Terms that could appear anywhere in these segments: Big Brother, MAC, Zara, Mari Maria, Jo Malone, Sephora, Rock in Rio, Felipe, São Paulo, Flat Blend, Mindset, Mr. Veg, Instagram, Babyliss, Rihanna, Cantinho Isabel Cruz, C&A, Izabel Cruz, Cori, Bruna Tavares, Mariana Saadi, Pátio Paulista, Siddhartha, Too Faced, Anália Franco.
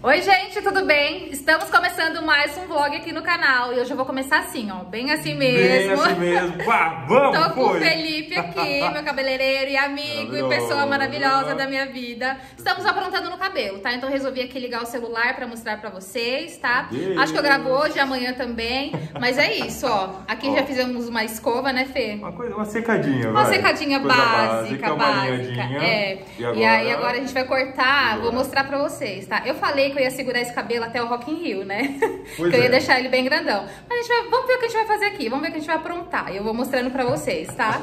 Oi gente, tudo bem? Estamos começando mais um vlog aqui no canal e hoje eu vou começar assim, ó, bem assim mesmo. Bem assim mesmo, bah, vamos! Tô com o Felipe aqui, meu cabeleireiro e amigo e pessoa maravilhosa da minha vida. Estamos aprontando no cabelo, tá? Então resolvi aqui ligar o celular pra mostrar pra vocês, tá? Acho que eu gravo hoje, amanhã também, mas é isso, ó. Aqui ó, já fizemos uma escova, né Fê? Uma coisa, uma secadinha, uma vai. Secadinha coisa básica, básica. É. E aí agora a gente vai cortar, vou mostrar pra vocês, tá? Eu falei que eu ia segurar esse cabelo até o Rock in Rio, né? Pois que eu ia deixar ele bem grandão. Mas a gente vai, vamos ver o que a gente vai fazer aqui, vamos ver o que a gente vai aprontar. Eu vou mostrando pra vocês, tá?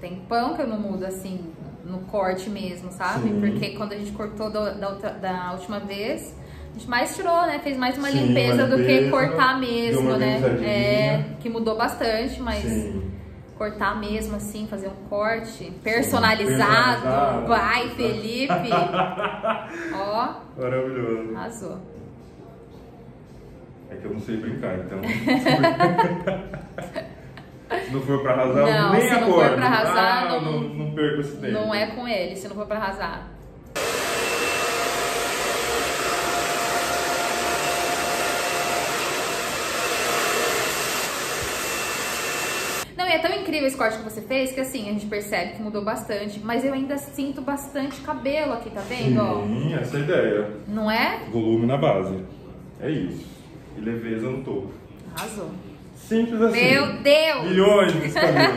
Tempão que eu não mudo assim, no corte mesmo, sabe? Sim. Porque quando a gente cortou da última vez, a gente mais tirou, né? Fez mais uma, sim, limpeza do que cortar mesmo, né? É, que mudou bastante, mas sim, cortar mesmo assim, fazer um corte personalizado. Vai, Felipe! Ó, maravilhoso. Arrasou. É que eu não sei brincar, então... Se não for pra arrasar, não, nem acorda. Não, se não for pra arrasar, não perco esse tempo. Não é com ele, se não for pra arrasar. Não, e é tão incrível esse corte que você fez, que assim, a gente percebe que mudou bastante. Mas eu ainda sinto bastante cabelo aqui, tá vendo? Sim, essa é a ideia. Não é? Volume na base. É isso. E leveza no topo. Arrasou. Simples assim. Meu Deus! Milhões de cabelos.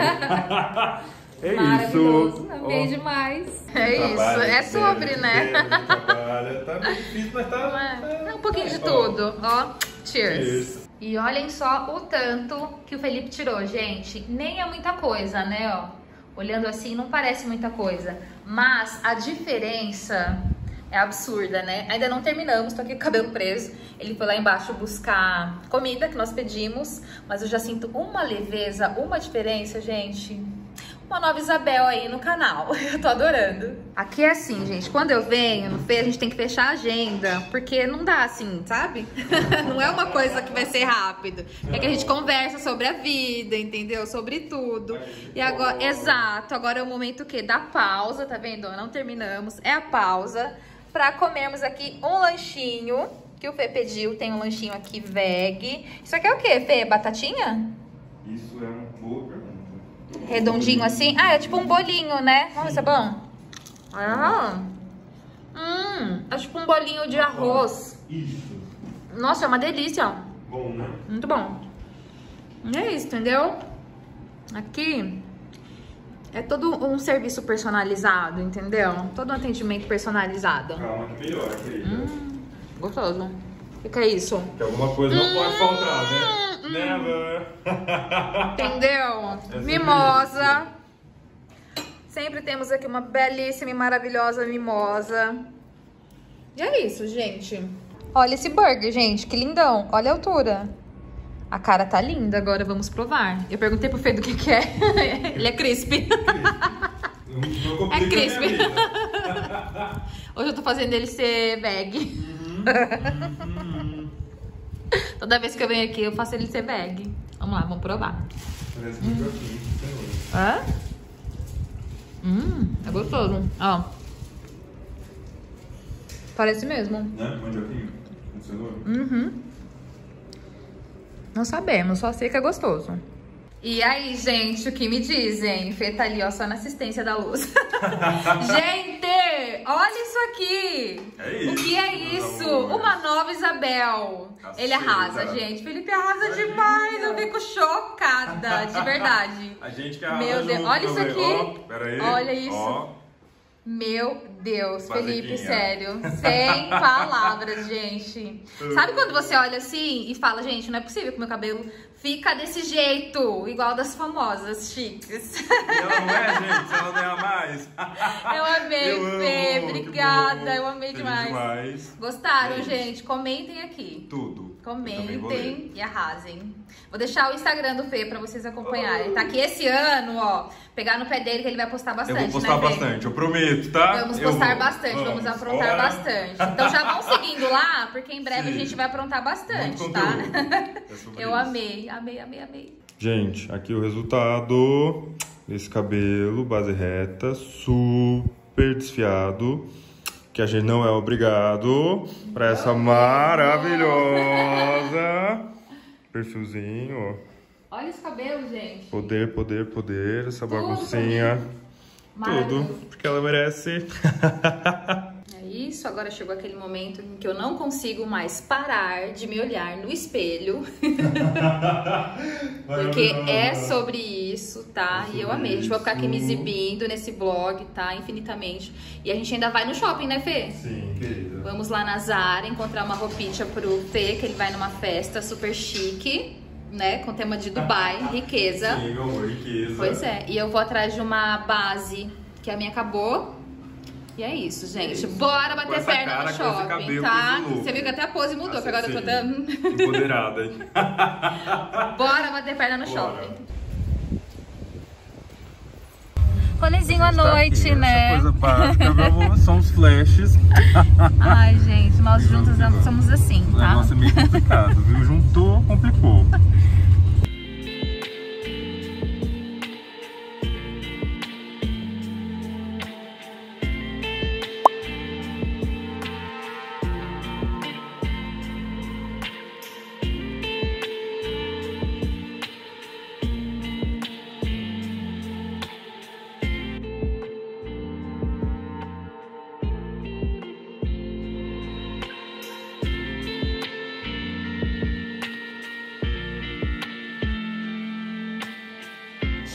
É isso. Amei demais. É isso. É sobre, né? Tá meio difícil, mas tá... É um pouquinho de tudo. Ó, cheers. E olhem só o tanto que o Felipe tirou, gente. Nem é muita coisa, né? Ó, olhando assim, não parece muita coisa. Mas a diferença... é absurda, né? Ainda não terminamos, tô aqui com o cabelo preso. Ele foi lá embaixo buscar comida que nós pedimos, mas eu já sinto uma leveza, uma diferença, gente. Uma nova Isabel aí no canal, eu tô adorando. Aqui é assim, gente, quando eu venho no Fê, a gente tem que fechar a agenda, porque não dá assim, sabe? Não é uma coisa que vai ser rápido. É que a gente conversa sobre a vida, entendeu? Sobre tudo. E agora, exato, agora é o momento que da pausa, tá vendo? Não terminamos, é a pausa. Pra comermos aqui um lanchinho que o Fê pediu. Tem um lanchinho aqui veg. Isso aqui é o que, Fê? Batatinha? Isso é uma boa pergunta. Redondinho assim? Ah, é tipo um bolinho, né? Vamos ver se é bom. Ah. É tipo um bolinho de arroz. Isso. Nossa, é uma delícia, ó. Bom, né? Muito bom. E é isso, entendeu? Aqui... é todo um serviço personalizado, entendeu? Todo um atendimento personalizado. Calma que melhora, querida. Gostoso. O que é isso? Que alguma coisa não pode faltar, né? Never. Entendeu? É mimosa. Sempre temos aqui uma belíssima e maravilhosa mimosa. E é isso, gente. Olha esse burger, gente. Que lindão. Olha a altura. A cara tá linda, agora vamos provar. Eu perguntei pro Fê do que é. Ele é crispy. É crispy. Hoje eu tô fazendo ele ser bag. Toda vez que eu venho aqui, eu faço ele ser bag. Vamos lá, vamos provar. Parece muito aqui. Hã? É gostoso. Ó. Parece mesmo. Né? Mandioquinho. Não sabemos, só sei que é gostoso. E aí, gente, o que me dizem? Fê tá ali, ó, só na assistência da luz. Gente, olha isso aqui! É isso, o que é isso? Amor. Uma nova Isabel. Aceita. Ele arrasa, gente. Felipe arrasa demais, eu fico chocada, de verdade. A gente que arrasa. Meu Deus, junto, olha isso aqui. Oh, pera aí. Olha isso. Oh. Meu Deus, Felipe, sério, sem palavras, gente. Sabe quando você olha assim e fala, gente, não é possível que meu cabelo fica desse jeito, igual das famosas chiques. Não é, gente, você não ganha mais. Eu amei, eu Fê, amo, obrigada, eu amei demais. Gostaram, gente? Comentem aqui. Tudo. Comentem e arrasem. Vou deixar o Instagram do Fê pra vocês acompanharem. Tá aqui esse ano, ó. Pegar no pé dele que ele vai postar bastante. Eu vou postar bastante, eu prometo, tá? Vamos postar bastante, vamos aprontar bastante. Então já vão seguindo lá, porque em breve a gente vai aprontar bastante, tá? Eu amei, amei, amei, amei. Gente, aqui o resultado desse cabelo, base reta, super desfiado. Que a gente não é obrigado pra essa maravilhosa. Perfilzinho, ó. Olha esse cabelo, gente. Poder, poder, poder. Essa tudo baguncinha. Tudo. Porque ela merece. É isso. Agora chegou aquele momento em que eu não consigo mais parar de me olhar no espelho. Porque é sobre isso, tá? E eu amei. A gente vai ficar aqui me exibindo nesse vlog, tá? Infinitamente. E a gente ainda vai no shopping, né, Fê? Sim, querida. Vamos lá na Zara encontrar uma roupinha pro Fê, que ele vai numa festa super chique, né? Com tema de Dubai, riqueza. Sim, meu amor, riqueza. Pois é. E eu vou atrás de uma base que a minha acabou. E é isso, gente. Isso. Bora bater essa perna cara, no shopping, cabelo, tá? Você viu que até a pose mudou, porque agora eu tô dando... Empoderada, hein? Bora bater perna no shopping. Rolezinho à noite, aqui, né? Essa coisa básica, são os flashes. Ai, gente, nós juntos somos assim, tá? Nossa, é meio complicado, viu? Juntou, complicou.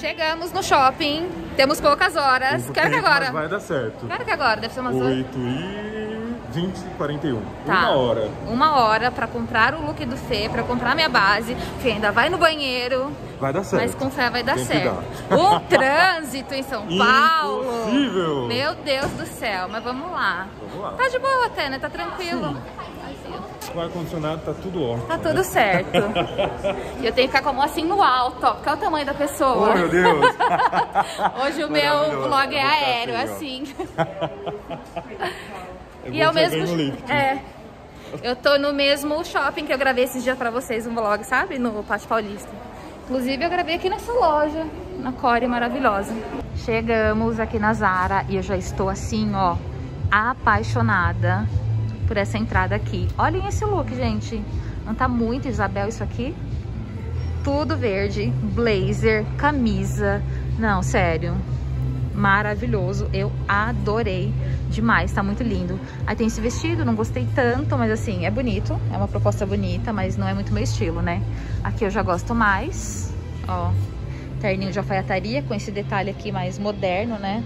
Chegamos no shopping, temos poucas horas. Quero que agora. Vai dar certo. Quero que agora, deve ser umas 8h20, 41. Tá. Uma hora. Uma hora pra comprar o look do Fê, pra comprar minha base. Fê ainda vai no banheiro. Vai dar certo. Mas com fé vai dar certo. Um trânsito em São Paulo. Impossível. Meu Deus do céu, mas vamos lá. Vamos lá. Tá de boa até, né? Tá tranquilo. O ar-condicionado tá tudo ótimo. Tá tudo certo. E eu tenho que ficar com a mão assim no alto, ó. Porque é o tamanho da pessoa. Oh, meu Deus. Hoje o meu vlog é aéreo, assim. E é o mesmo... É. Eu tô no mesmo shopping que eu gravei esses dias pra vocês um vlog, sabe? No Pátio Paulista. Inclusive, eu gravei aqui nessa loja, na Cori maravilhosa. Chegamos aqui na Zara e eu já estou assim, ó, apaixonada por essa entrada aqui. Olhem esse look, gente. Não tá muito Isabel isso aqui? Tudo verde, blazer, camisa. Não, sério. Maravilhoso. Eu adorei demais. Tá muito lindo. Aí tem esse vestido, não gostei tanto, mas assim, é bonito. É uma proposta bonita, mas não é muito meu estilo, né? Aqui eu já gosto mais. Ó, terninho de alfaiataria com esse detalhe aqui mais moderno, né?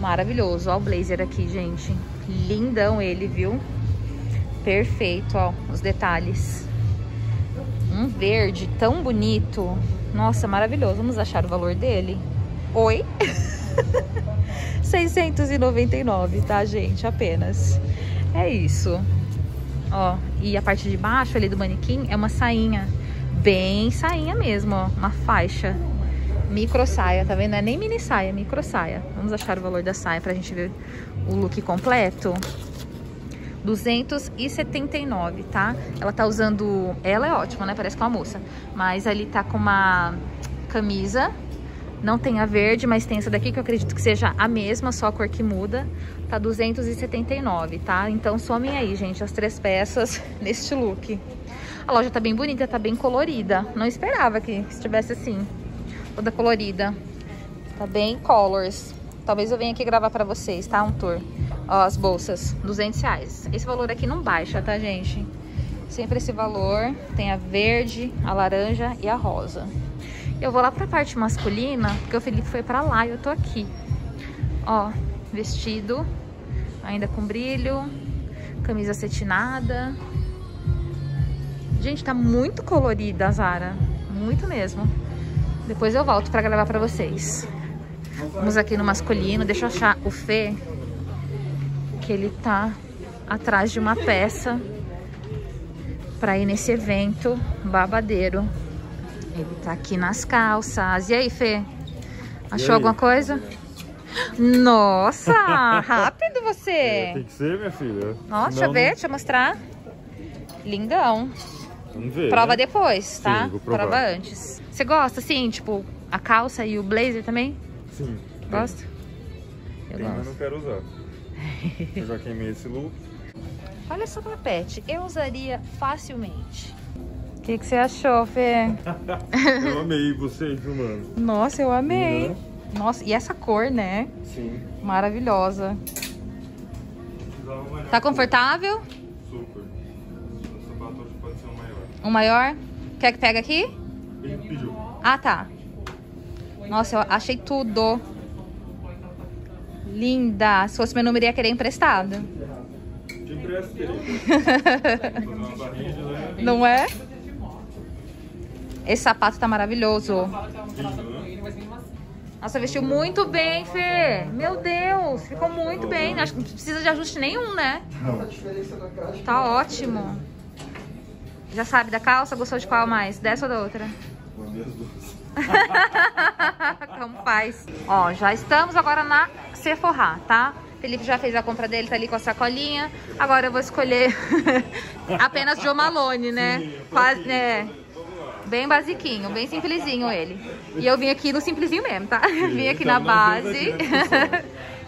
Maravilhoso, ó o blazer aqui, gente. Lindão ele, viu? Perfeito, ó, os detalhes. Um verde tão bonito. Nossa, maravilhoso. Vamos achar o valor dele? Oi? 699, tá, gente? Apenas. É isso. Ó, e a parte de baixo ali do manequim é uma sainha. Bem sainha mesmo, ó. Uma faixa. Micro saia, tá vendo? Não é nem mini saia, é micro saia. Vamos achar o valor da saia pra gente ver o look completo. 279, tá? Ela tá usando... Ela é ótima, né? Parece com uma moça. Mas ali tá com uma camisa. Não tem a verde, mas tem essa daqui que eu acredito que seja a mesma, só a cor que muda. Tá 279, tá? Então somem aí, gente, as três peças neste look. A loja tá bem bonita, tá bem colorida. Não esperava que estivesse assim. Toda colorida. Tá bem colors. Talvez eu venha aqui gravar pra vocês, tá? Um tour. Ó, as bolsas. R$200. Esse valor aqui não baixa, tá, gente? Sempre esse valor. Tem a verde, a laranja e a rosa. Eu vou lá pra parte masculina, porque o Felipe foi pra lá e eu tô aqui. Ó, vestido. Ainda com brilho. Camisa acetinada. Gente, tá muito colorida a Zara. Muito mesmo. Depois eu volto pra gravar pra vocês. Vamos aqui no masculino. Deixa eu achar o Fê. Que ele tá atrás de uma peça. pra ir nesse evento babadeiro. Ele tá aqui nas calças. E aí, Fê? Achou alguma coisa? Nossa, rápido você! É, tem que ser, minha filha. Nossa, senão... deixa eu mostrar. Lindão. Vamos ver. Prova, né? Depois, tá? Sim, vou provar. Prova antes. Você gosta, assim, tipo, a calça e o blazer também? Sim. Gosta? Eu gosto. Mas não quero usar. Eu já queimei esse look. Olha só o papete. Eu usaria facilmente. O que que você achou, Fê? Eu amei vocês, mano. Nossa, eu amei. Uhum. Nossa, e essa cor, né? Sim. Maravilhosa. Tá confortável? Super. O sapato hoje pode ser um maior. Um maior? Quer que pegue aqui? Ele pediu. Ah, tá. Nossa, eu achei tudo. Linda. Se fosse meu número, ia querer emprestado. Te empresto, querido. Não é? Esse sapato tá maravilhoso. Nossa, vestiu muito bem, Fê. Meu Deus, ficou muito bem. Acho que não precisa de ajuste nenhum, né? Não. Tá ótimo. Já sabe da calça? Gostou de qual mais? Dessa ou da outra? Então faz. Ó, já estamos agora na Sephora, tá? Felipe já fez a compra dele, tá ali com a sacolinha. Agora eu vou escolher apenas Jo Malone, né? Sim, quase, né? Bem basiquinho, bem simplesinho ele. E eu vim aqui no simplesinho mesmo, tá? Vim aqui na base.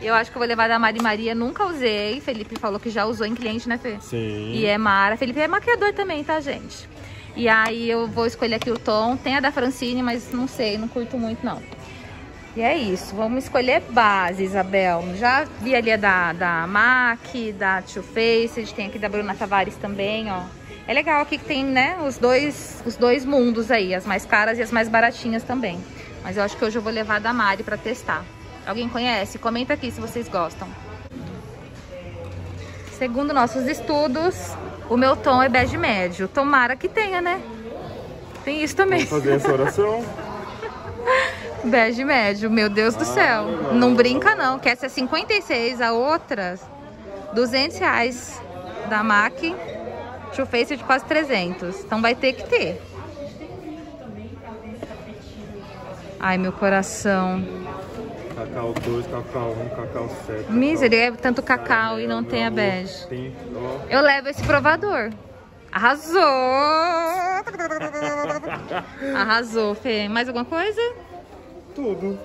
Eu acho que eu vou levar da Mari Maria, nunca usei. Felipe falou que já usou em cliente, né, Fê? Sim. E é mara. Felipe é maquiador também, tá, gente? E aí eu vou escolher aqui o tom. Tem a da Francine, mas não sei, não curto muito, não. E é isso, vamos escolher base, Isabel. Já vi ali a da MAC, da Too Faced, tem aqui da Bruna Tavares também, ó. É legal aqui que tem, né, os dois mundos aí, as mais caras e as mais baratinhas também. Mas eu acho que hoje eu vou levar da Mari pra testar. Alguém conhece? Comenta aqui se vocês gostam. Segundo nossos estudos, o meu tom é bege médio. Tomara que tenha, né? Tem isso também. Vamos fazer essa oração? Bege médio, meu Deus do céu. Não brinca não, que essa é 56, a outra, R$200 da MAC. Too Faced de quase 300. Então vai ter que ter. Ai, meu coração. Cacau 2, cacau 1, cacau 7. Misery, é tanto cacau e não tem a bege. Eu levo esse provador. Arrasou! Arrasou, Fê. Mais alguma coisa? Tudo.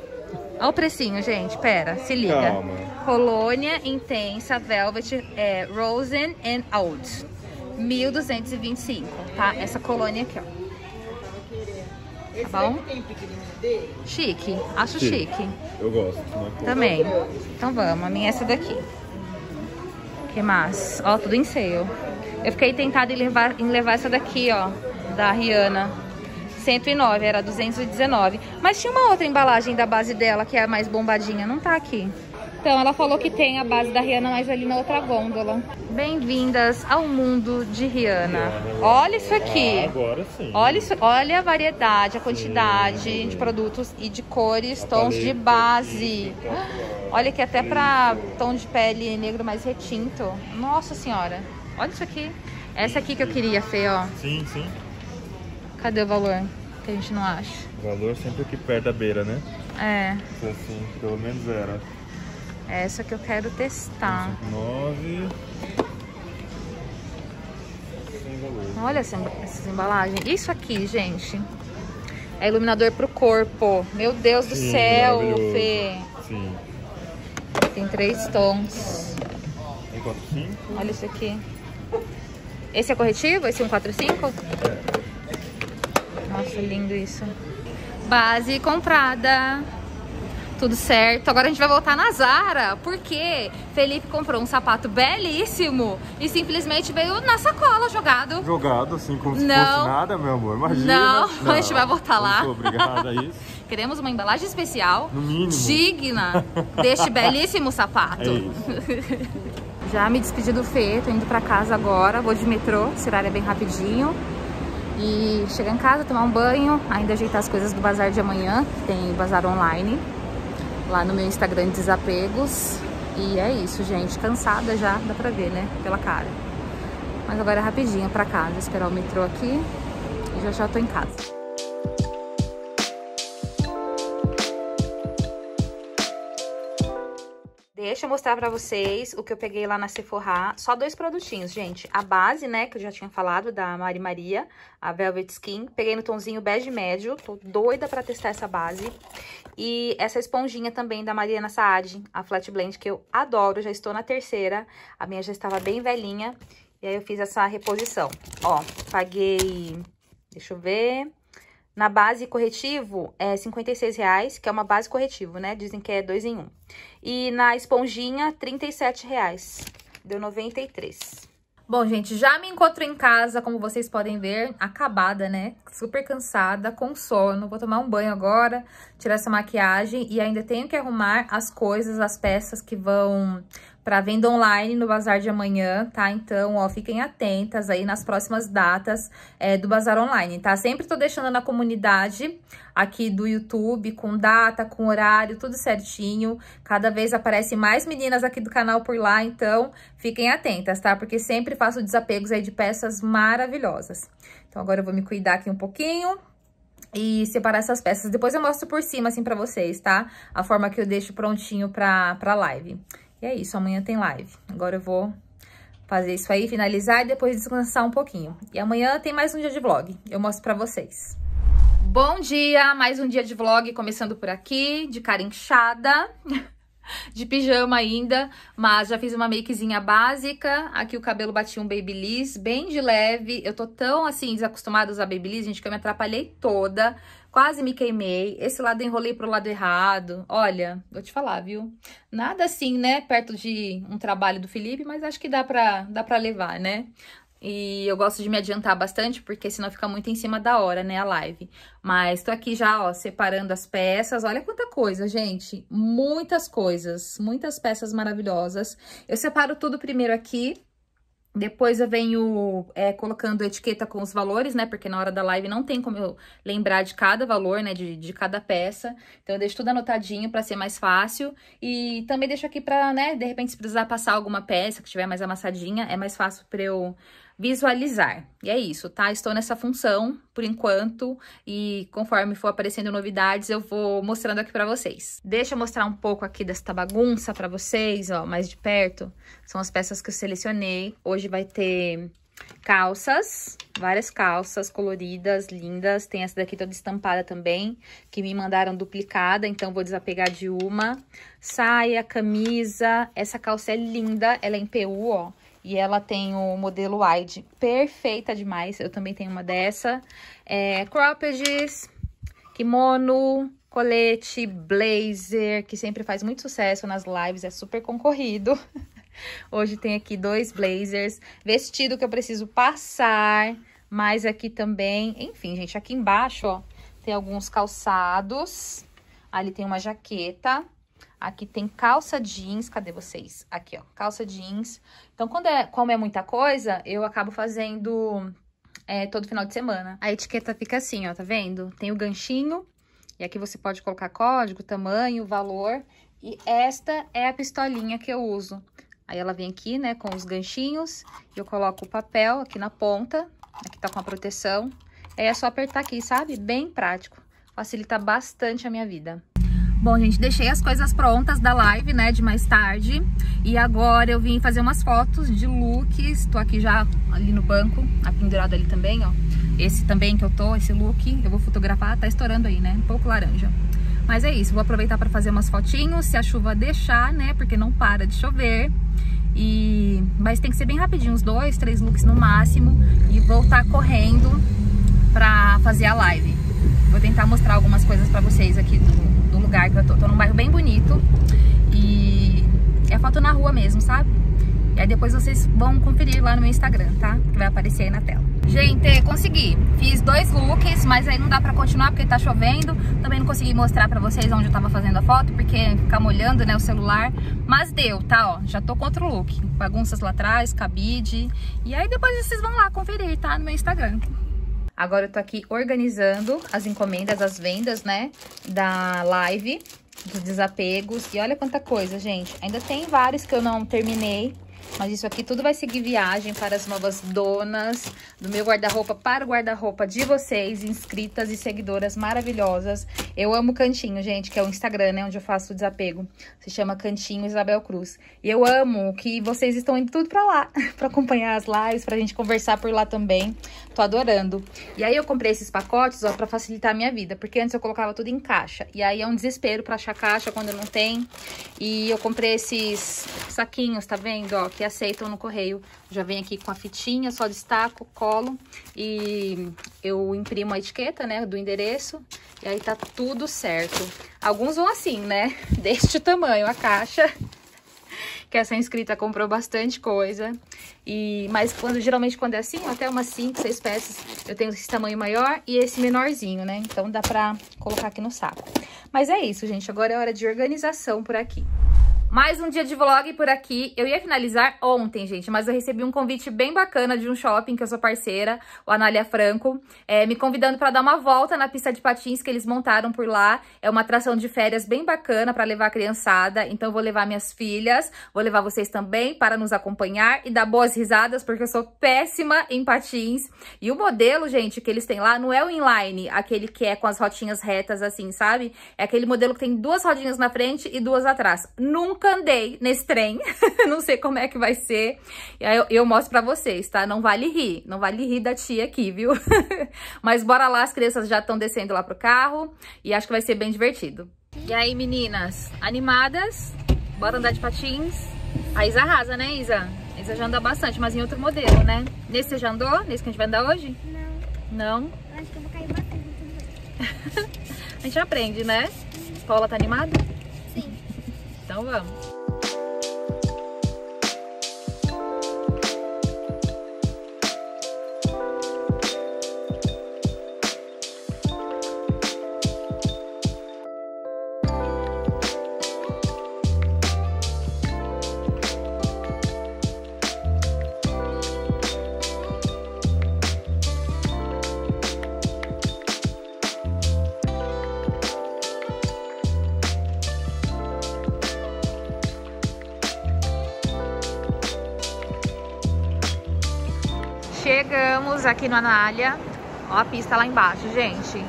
Olha o precinho, gente. Pera, se liga. Calma. Colônia Intensa Velvet Rosen and Oud. 1.225, tá? Essa colônia aqui, ó. Tá bom? Chique, acho chique. Eu gosto. Também. Então vamos, a minha é essa daqui. Que massa. Ó, tudo em sale. Eu fiquei tentada em levar essa daqui, ó. Da Rihanna. 109, era 219. Mas tinha uma outra embalagem da base dela, que é a mais bombadinha. Não tá aqui. Então, ela falou que tem a base da Rihanna, mas ali na outra gôndola. Bem-vindas ao mundo de Rihanna. Olha isso aqui. Agora sim. Olha isso, olha a variedade, a quantidade de produtos e de cores, tons de base. Olha que até pra tom de pele negro mais retinto. Nossa senhora. Olha isso aqui. Essa aqui que eu queria, Fê, ó. Sim, sim. Cadê o valor? Que a gente não acha. O valor sempre aqui perto da beira, né? É. Assim, pelo menos era. Essa que eu quero testar. 9. Olha essas embalagens. Isso aqui, gente, é iluminador pro corpo. Meu Deus do céu, Fê. Sim. Tem 3 tons. 145. Olha isso aqui. Esse é corretivo? Esse é 145? Nossa, lindo isso. Base comprada. Tudo certo. Agora a gente vai voltar na Zara, porque Felipe comprou um sapato belíssimo e simplesmente veio na sacola jogado. Jogado, assim, como se fosse nada, meu amor. Imagina. Não, a gente vai voltar lá. Muito obrigado, é isso. Queremos uma embalagem especial, no mínimo, digna deste belíssimo sapato. É isso. Já me despedi do Fê, tô indo pra casa agora, vou de metrô, esse horário é bem rapidinho. E chegar em casa, tomar um banho, ainda ajeitar as coisas do bazar de amanhã, que tem bazar online. Lá no meu Instagram de Desapegos. E é isso, gente. Cansada já, dá pra ver, né? Pela cara. Mas agora é rapidinho pra casa, esperar o metrô aqui e já já tô em casa. Deixa eu mostrar pra vocês o que eu peguei lá na Sephora. Só dois produtinhos, gente. A base, né, que eu já tinha falado, da Mari Maria, a Velvet Skin. Peguei no tonzinho bege médio. Tô doida pra testar essa base. E essa esponjinha também da Mariana Saadi, a Flat Blend, que eu adoro. Já estou na terceira. A minha já estava bem velhinha. E aí eu fiz essa reposição. Ó, paguei... Deixa eu ver... Na base corretivo, é R$56,00, que é uma base corretivo, né? Dizem que é 2 em 1. E na esponjinha, R$37,00. Deu 93. Bom, gente, já me encontro em casa, como vocês podem ver, acabada, né? Super cansada, com sono. Vou tomar um banho agora, tirar essa maquiagem. E ainda tenho que arrumar as coisas, as peças que vão... para venda online no bazar de amanhã, tá? Então, ó, fiquem atentas aí nas próximas datas do bazar online, tá? Sempre tô deixando na comunidade aqui do YouTube, com data, com horário, tudo certinho. Cada vez aparecem mais meninas aqui do canal por lá, então fiquem atentas, tá? Porque sempre faço desapegos aí de peças maravilhosas. Então, agora eu vou me cuidar aqui um pouquinho... e separar essas peças. Depois eu mostro por cima, assim, pra vocês, tá? A forma que eu deixo prontinho pra live. E é isso, amanhã tem live. Agora eu vou fazer isso aí, finalizar e depois descansar um pouquinho. E amanhã tem mais um dia de vlog, eu mostro pra vocês. Bom dia, mais um dia de vlog começando por aqui, de cara inchada, de pijama ainda, mas já fiz uma makezinha básica. Aqui o cabelo bati um babyliss bem de leve. Eu tô tão, assim, desacostumada a usar babyliss, gente, que eu me atrapalhei toda. Quase me queimei. Esse lado eu enrolei pro lado errado. Olha, vou te falar, viu? Nada assim, né? Perto de um trabalho do Felipe, mas acho que dá pra levar, né? E eu gosto de me adiantar bastante, porque senão fica muito em cima da hora, né, a live. Mas tô aqui já, ó, separando as peças. Olha quanta coisa, gente. Muitas coisas. Muitas peças maravilhosas. Eu separo tudo primeiro aqui. Depois eu venho colocando etiqueta com os valores, né? Porque na hora da live não tem como eu lembrar de cada valor, né? De cada peça. Então eu deixo tudo anotadinho pra ser mais fácil. E também deixo aqui pra, né? De repente, se precisar passar alguma peça que estiver mais amassadinha, é mais fácil pra eu visualizar. E é isso, tá? Estou nessa função por enquanto. E conforme for aparecendo novidades, eu vou mostrando aqui pra vocês. Deixa eu mostrar um pouco aqui desta bagunça pra vocês, ó, mais de perto. São as peças que eu selecionei. Hoje vai ter calças, várias calças coloridas, lindas. Tem essa daqui toda estampada também, que me mandaram duplicada, então vou desapegar de uma. Saia, camisa, essa calça é linda, ela é em PU, ó. E ela tem o modelo wide, perfeita demais, eu também tenho uma dessa. Croppeds, kimono, colete, blazer, que sempre faz muito sucesso nas lives, é super concorrido. Hoje tem aqui 2 blazers, vestido que eu preciso passar, mas aqui também, enfim, gente, aqui embaixo, ó, tem alguns calçados, ali tem uma jaqueta, aqui tem calça jeans, cadê vocês? Aqui, ó, calça jeans. Então, como é muita coisa, eu acabo fazendo todo final de semana. A etiqueta fica assim, ó, tá vendo? Tem o ganchinho, e aqui você pode colocar código, tamanho, valor, e esta é a pistolinha que eu uso. Aí ela vem aqui, né, com os ganchinhos, eu coloco o papel aqui na ponta, aqui tá com a proteção. Aí é só apertar aqui, sabe? Bem prático, facilita bastante a minha vida. Bom, gente, deixei as coisas prontas da live, né, de mais tarde. E agora eu vim fazer umas fotos de looks, tô aqui já ali no banco, pendurado ali também, ó. Esse também que eu tô, esse look, eu vou fotografar, tá estourando aí, né, um pouco laranja. Mas é isso, vou aproveitar para fazer umas fotinhos, se a chuva deixar, né, porque não para de chover. Mas tem que ser bem rapidinho, uns 2, 3 looks no máximo, e voltar correndo pra fazer a live. Vou tentar mostrar algumas coisas pra vocês aqui do lugar que eu tô. Tô num bairro bem bonito, e é foto na rua mesmo, sabe? E aí depois vocês vão conferir lá no meu Instagram, tá? Que vai aparecer aí na tela. Gente, consegui. Fiz 2 looks, mas aí não dá pra continuar porque tá chovendo. Também não consegui mostrar pra vocês onde eu tava fazendo a foto, porque fica molhando, né, o celular. Mas deu, tá? Ó, já tô com outro look. Bagunças lá atrás, cabide. E aí depois vocês vão lá conferir, tá? No meu Instagram. Agora eu tô aqui organizando as encomendas, as vendas, né? Da live, dos desapegos. E olha quanta coisa, gente. Ainda tem vários que eu não terminei. Mas isso aqui tudo vai seguir viagem para as novas donas do meu guarda-roupa, para o guarda-roupa de vocês, inscritas e seguidoras maravilhosas. Eu amo Cantinho, gente, que é o Instagram, né, onde eu faço o desapego. Se chama Cantinho Isabel Cruz. E eu amo que vocês estão indo tudo para lá, para acompanhar as lives, para a gente conversar por lá também. Tô adorando. E aí eu comprei esses pacotes, ó, para facilitar a minha vida, porque antes eu colocava tudo em caixa. E aí é um desespero para achar caixa quando não tem. E eu comprei esses saquinhos, tá vendo, ó, que aceitam no correio. Já vem aqui com a fitinha, só destaco, colo e eu imprimo a etiqueta, né, do endereço. E aí tá tudo certo. Alguns vão assim, né, deste tamanho, a caixa. Que essa inscrita comprou bastante coisa. E, mas geralmente quando é assim, até umas 5, 6 peças, eu tenho esse tamanho maior e esse menorzinho, né? Então dá pra colocar aqui no saco. Mas é isso, gente. Agora é hora de organização por aqui. Mais um dia de vlog por aqui. Eu ia finalizar ontem, gente, mas eu recebi um convite bem bacana de um shopping que eu sou parceira, o Anália Franco, me convidando para dar uma volta na pista de patins que eles montaram por lá. É uma atração de férias bem bacana para levar a criançada, então eu vou levar minhas filhas, vou levar vocês também para nos acompanhar e dar boas risadas, porque eu sou péssima em patins. E o modelo, gente, que eles têm lá não é o inline, aquele que é com as rodinhas retas assim, sabe? É aquele modelo que tem duas rodinhas na frente e duas atrás. Nunca andei nesse trem, não sei como é que vai ser, e aí eu mostro pra vocês, tá? Não vale rir da tia aqui, viu? Mas bora lá, as crianças já estão descendo lá pro carro, e acho que vai ser bem divertido. E aí, meninas, animadas? Bora andar de patins? A Isa arrasa, né, Isa? A Isa já anda bastante, mas em outro modelo, né? Nesse você já andou? Nesse que a gente vai andar hoje? Não. Não? Eu acho que eu vou cair batendo. A gente aprende, né? Paula tá animada? Sim. Então vamos. Chegamos aqui no Anália. Ó a pista lá embaixo, gente.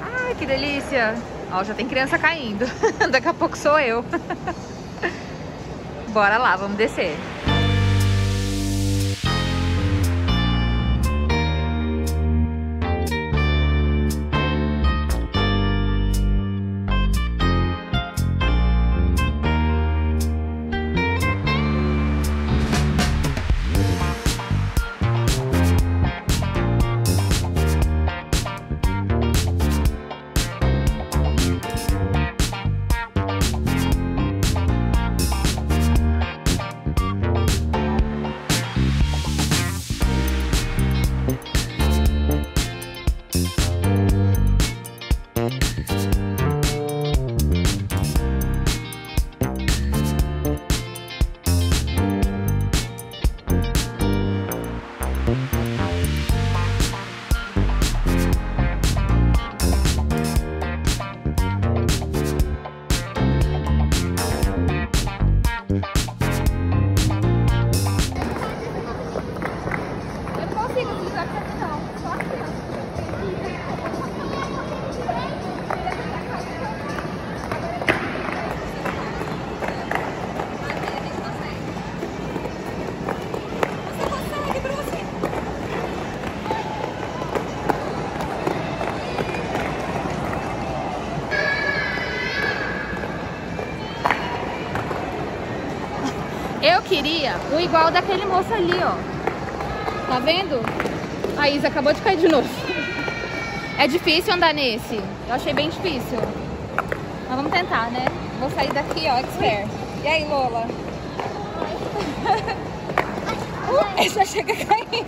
Ai, que delícia. Ó, já tem criança caindo. Daqui a pouco sou eu. Bora lá, vamos descer. Eu queria o igual daquele moço ali, ó. Tá vendo? A Isa acabou de cair de novo. É difícil andar nesse. Eu achei bem difícil. Mas vamos tentar, né? Vou sair daqui, ó, expert. E aí, Lola? Essa chega a cair.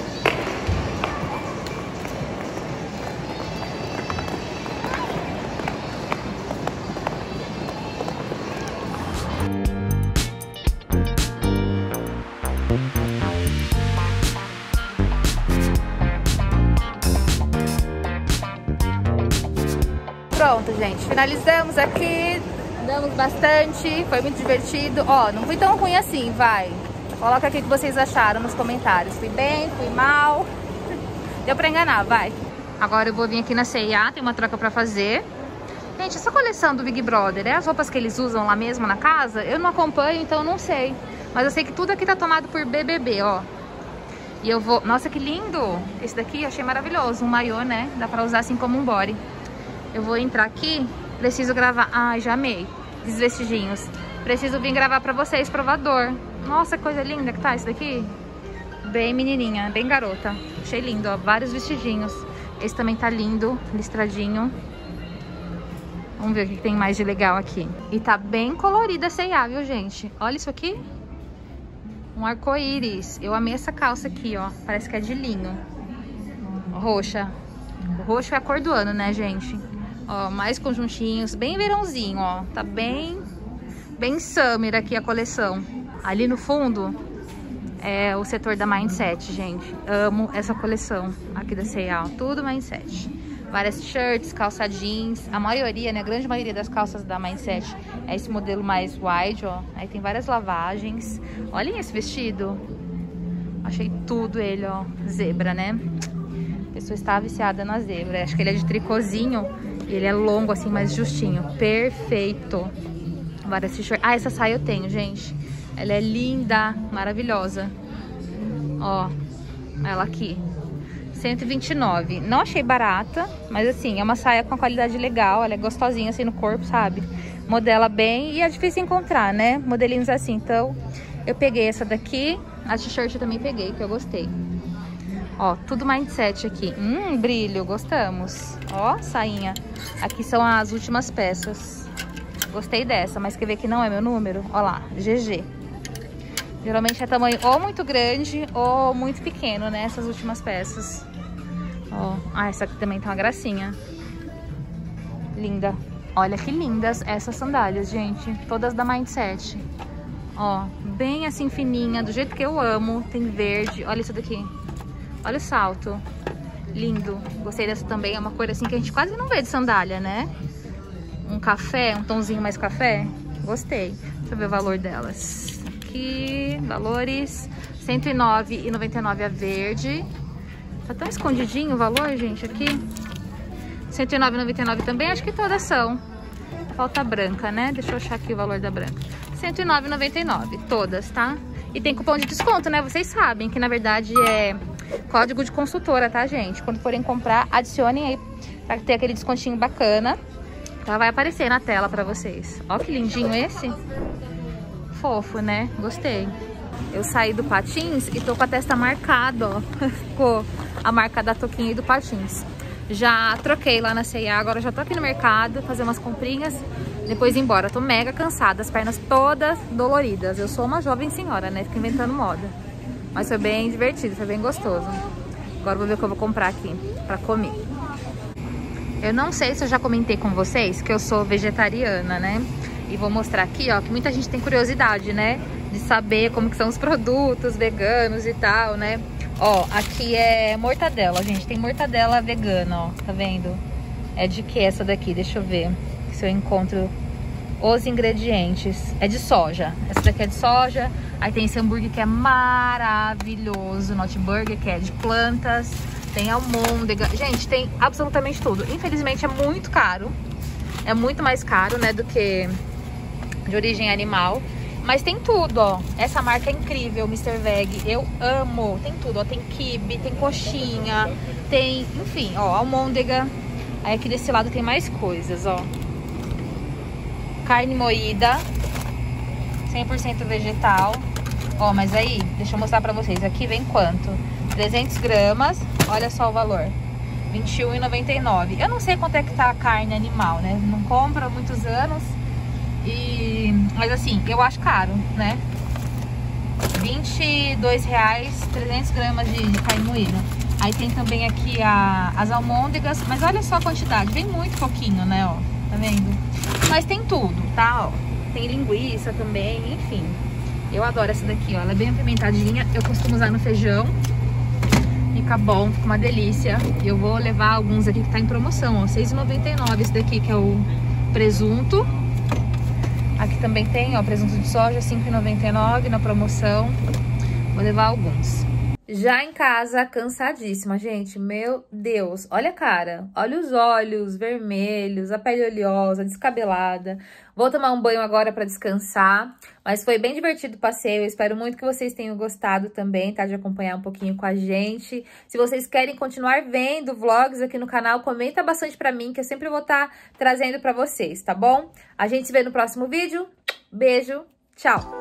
Pronto, gente, finalizamos aqui, andamos bastante, foi muito divertido. Ó, não fui tão ruim assim, vai. Coloca aqui o que vocês acharam nos comentários. Fui bem, fui mal. Deu pra enganar, vai. Agora eu vou vir aqui na C&A, tem uma troca pra fazer. Gente, essa coleção do Big Brother, né? As roupas que eles usam lá mesmo na casa, eu não acompanho, então não sei. Mas eu sei que tudo aqui tá tomado por BBB, ó. E eu vou... Nossa, que lindo! Esse daqui eu achei maravilhoso. Um maiô, né? Dá pra usar assim como um body. Eu vou entrar aqui. Preciso gravar... Ai, já amei. Desvestidinhos. Preciso vir gravar pra vocês, provador. Nossa, que coisa linda que tá isso daqui. Bem menininha, bem garota. Achei lindo, ó. Vários vestidinhos. Esse também tá lindo, listradinho. Vamos ver o que tem mais de legal aqui. E tá bem colorida a C&A, viu, gente? Olha isso aqui. Um arco-íris. Eu amei essa calça aqui, ó. Parece que é de linho. Roxa. O roxo é a cor do ano, né, gente? Ó, mais conjuntinhos. Bem verãozinho, ó. Tá bem... Bem summer aqui a coleção. Ali no fundo é o setor da Mindset, gente. Amo essa coleção aqui da C&A, ó. Tudo Mindset. Várias shirts, calça jeans. A maioria, né? A grande maioria das calças da Mindset é esse modelo mais wide, ó. Aí tem várias lavagens. Olhem esse vestido. Achei tudo ele, ó. Zebra, né? A pessoa está viciada na zebra. Acho que ele é de tricôzinho. E ele é longo, assim, mais justinho. Perfeito. Várias shirts. Ah, essa saia eu tenho, gente. Ela é linda, maravilhosa. Ó, ela aqui. 129. Não achei barata, mas assim, é uma saia com uma qualidade legal, ela é gostosinha assim no corpo, sabe? Modela bem e é difícil encontrar, né? Modelinhos assim. Então, eu peguei essa daqui, a t-shirt eu também peguei, que eu gostei. Ó, tudo Mindset aqui. Brilho, gostamos. Ó, sainha. Aqui são as últimas peças. Gostei dessa, mas quer ver que não é meu número? Ó lá, GG. Geralmente é tamanho ou muito grande ou muito pequeno, né? Essas últimas peças. Ó. Ah, essa aqui também tá uma gracinha. Linda. Olha que lindas essas sandálias, gente. Todas da Mindset. Ó, bem assim fininha, do jeito que eu amo. Tem verde. Olha isso daqui. Olha o salto. Lindo. Gostei dessa também. É uma cor assim que a gente quase não vê de sandália, né? Um café, um tonzinho mais café. Gostei. Deixa eu ver o valor delas. Aqui, valores, R$109,99 a verde. Tá tão escondidinho o valor, gente, aqui. R$109,99 também, acho que todas são. Falta a branca, né? Deixa eu achar aqui o valor da branca. R$109,99, todas, tá? E tem cupom de desconto, né? Vocês sabem que, na verdade, é código de consultora, tá, gente? Quando forem comprar, adicionem aí pra ter aquele descontinho bacana. Tá? Vai aparecer na tela pra vocês. Ó que lindinho esse. Fofo, né? Gostei. Eu saí do patins e tô com a testa marcada, ó. Ficou a marca da toquinha e do patins. Já troquei lá na C&A, agora já tô aqui no mercado, fazer umas comprinhas, depois ir embora. Tô mega cansada, as pernas todas doloridas. Eu sou uma jovem senhora, né? Fico inventando moda. Mas foi bem divertido, foi bem gostoso. Agora vou ver o que eu vou comprar aqui pra comer. Eu não sei se eu já comentei com vocês que eu sou vegetariana, né? E vou mostrar aqui, ó, que muita gente tem curiosidade, né? De saber como que são os produtos veganos e tal, né? Ó, aqui é mortadela, gente. Tem mortadela vegana, ó. Tá vendo? É de que essa daqui? Deixa eu ver se eu encontro os ingredientes. É de soja. Essa daqui é de soja. Aí tem esse hambúrguer que é maravilhoso. Not burger, que é de plantas. Tem almôndega. Gente, tem absolutamente tudo. Infelizmente é muito caro. É muito mais caro, né, do que... de origem animal, mas tem tudo, ó. Essa marca é incrível, Mr. Veg, eu amo. Tem tudo, ó, tem quibe, tem coxinha, tem, enfim, ó, almôndega. Aí aqui desse lado tem mais coisas, ó. Carne moída, 100% vegetal. Ó, mas aí, deixa eu mostrar pra vocês, aqui vem quanto? 300 gramas, olha só o valor. R$21,99. Eu não sei quanto é que tá a carne animal, né? Não compro há muitos anos. E, mas assim, eu acho caro, né? R$22,00, 300 gramas de carne moída. Aí tem também aqui as almôndegas. Mas olha só a quantidade, vem muito pouquinho, né? Ó, tá vendo? Mas tem tudo, tá? Ó, tem linguiça também, enfim. Eu adoro essa daqui, ó. Ela é bem apimentadinha. Eu costumo usar no feijão. Fica bom, fica uma delícia. E eu vou levar alguns aqui que tá em promoção, ó. R$6,99 esse daqui, que é o presunto. Aqui também tem, ó, presunto de soja, R$5,99 na promoção. Vou levar alguns. Já em casa, cansadíssima, gente. Meu Deus, olha a cara. Olha os olhos vermelhos, a pele oleosa, descabelada. Vou tomar um banho agora pra descansar. Mas foi bem divertido o passeio. Eu espero muito que vocês tenham gostado também, tá? De acompanhar um pouquinho com a gente. Se vocês querem continuar vendo vlogs aqui no canal, comenta bastante pra mim, que eu sempre vou estar trazendo pra vocês, tá bom? A gente se vê no próximo vídeo. Beijo, tchau!